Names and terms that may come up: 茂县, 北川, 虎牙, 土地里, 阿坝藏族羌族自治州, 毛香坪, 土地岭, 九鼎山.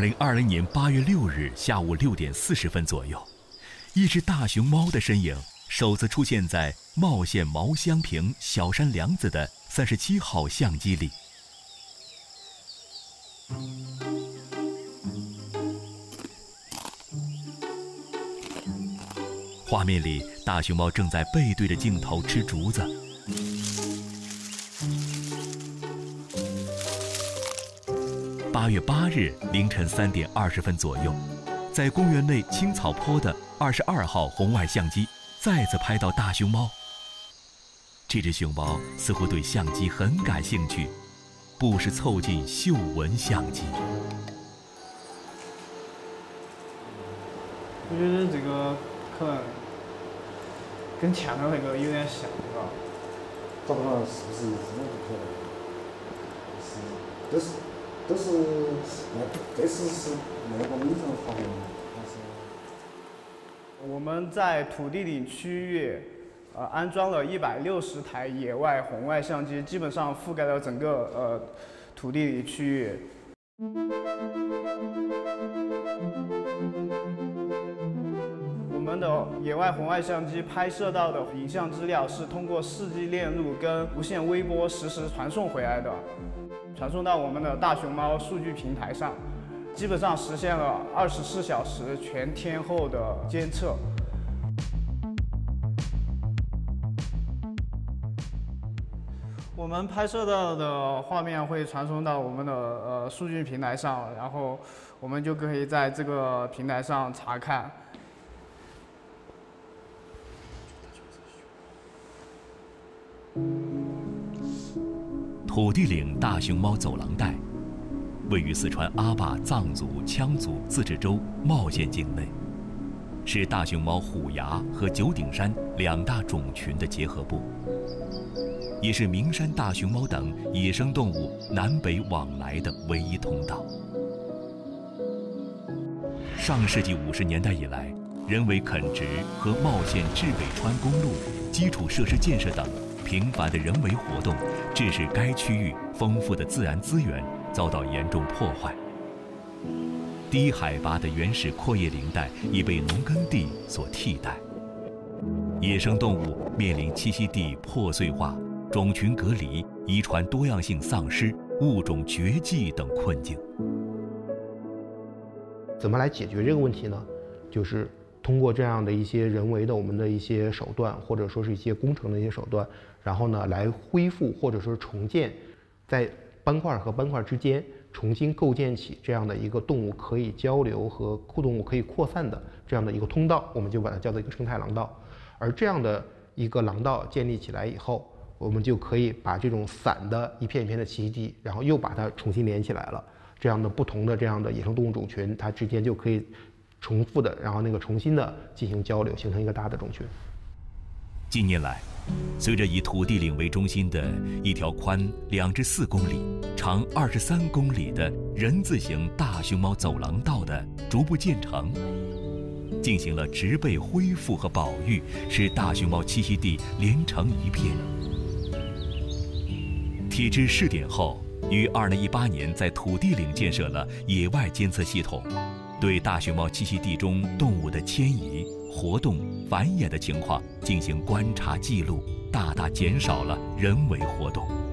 2020年8月6日下午6点40分左右，一只大熊猫的身影首次出现在茂县毛香坪小山梁子的37号相机里。画面里，大熊猫正在背对着镜头吃竹子。8月8日凌晨3点20分左右，在公园内青草坡的22号红外相机再次拍到大熊猫。这只熊猫似乎对相机很感兴趣，不时凑近嗅闻相机。我觉得这个可能跟前面那个有点像，是吧？找不到是不是？真的不可能，都是这是那个民生方面。我们在土地里区域，安装了160台野外红外相机，基本上覆盖了整个土地里区域。我们的野外红外相机拍摄到的影像资料是通过4G 链路跟无线微波实时传送回来的，传送到我们的大熊猫数据平台上。基本上实现了24小时全天候的监测。我们拍摄到的画面会传送到我们的数据平台上，然后我们就可以在这个平台上查看。土地岭大熊猫走廊带。 位于四川阿坝藏族羌族自治州茂县境内，是大熊猫虎牙和九鼎山两大种群的结合部，也是名山大熊猫等野生动物南北往来的唯一通道。上世纪50年代以来，人为垦殖和茂县至北川公路、基础设施建设等频繁的人为活动，致使该区域丰富的自然资源 遭到严重破坏，低海拔的原始阔叶林带已被农耕地所替代，野生动物面临栖息地破碎化、种群隔离、遗传多样性丧失、物种绝迹等困境。怎么来解决这个问题呢？就是通过这样的一些人为的我们的一些手段，或者说是一些工程的一些手段，然后呢来恢复或者说重建，在 斑块和斑块之间重新构建起这样的一个动物可以交流和动物可以扩散的这样的一个通道，我们就把它叫做一个生态廊道。而这样的一个廊道建立起来以后，我们就可以把这种散的一片一片的栖息地，然后又把它重新连起来了。这样的不同的这样的野生动物种群，它之间就可以重复的，然后重新的进行交流，形成一个大的种群。近年来， 随着以土地岭为中心的一条宽2至4公里、长23公里的人字形大熊猫走廊道的逐步建成，进行了植被恢复和保育，使大熊猫栖息地连成一片。体制试点后，于2018年在土地岭建设了野外监测系统，对大熊猫栖息地中动物的迁移、 活动繁衍的情况进行观察记录，大大减少了人为活动。